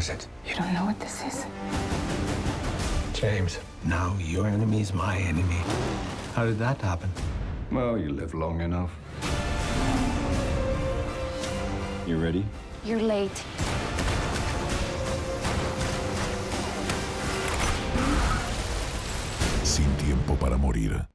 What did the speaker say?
is it? You don't know what this is. James, now your enemy is my enemy. How did that happen? Well, you live long enough. You ready? You're late. Sin tiempo para morir.